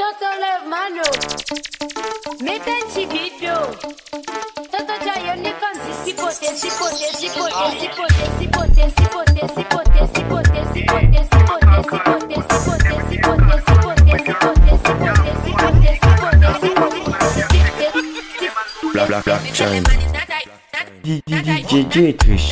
Toto love mano, metanchi bido. Toto chayo ne kansi sipote sipote sipote sipote sipote sipote sipote sipote sipote sipote sipote sipote sipote. Black China DJ Trish.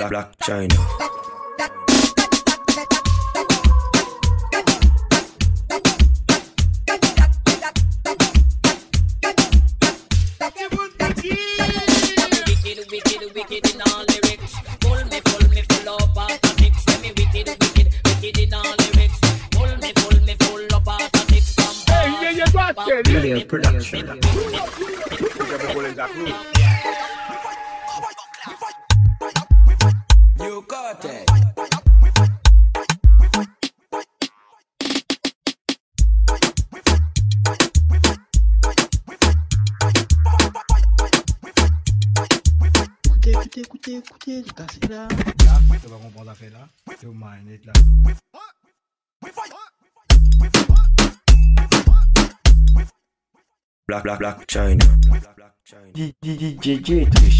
Black China. DJ Trish. DJ Trish.